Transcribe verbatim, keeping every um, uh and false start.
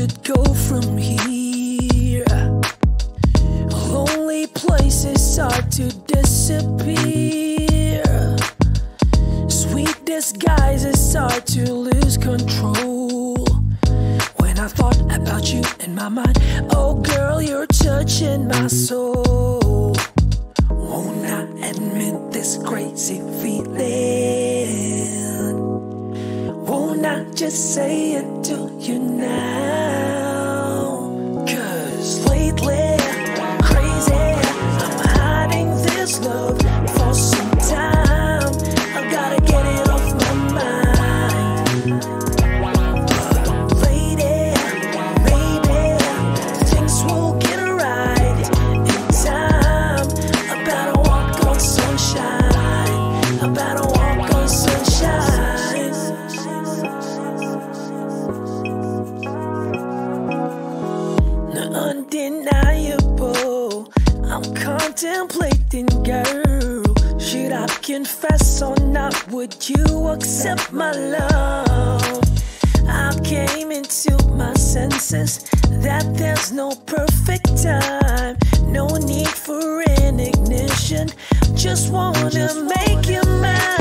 should go from here. Lonely places are to disappear. Sweet disguises are to lose control. When I thought about you in my mind, oh girl, you're touching my soul. Won't I admit this crazy feeling? Won't I just say it to you now? Cause lately, crazy, I'm hiding this love for some time. I gotta get it off my mind. But lady, maybe things will get right in time. I better walk on sunshine. I better walk on sunshine. Undeniable, I'm contemplating, girl. Should I confess or not? Would you accept my love? I came into my senses that there's no perfect time, no need for an ignition. Just wanna make you mine.